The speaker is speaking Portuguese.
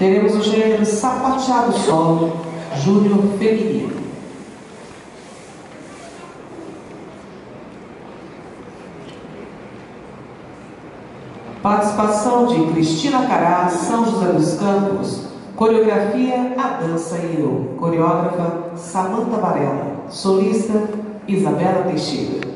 teremos o gênero Sapateado Solo, Júnior Feminino. Participação de Cristina Cará, São José dos Campos. Coreografia A Dança e Eu. Coreógrafa Samanta Varela. Solista Isabela Teixeira.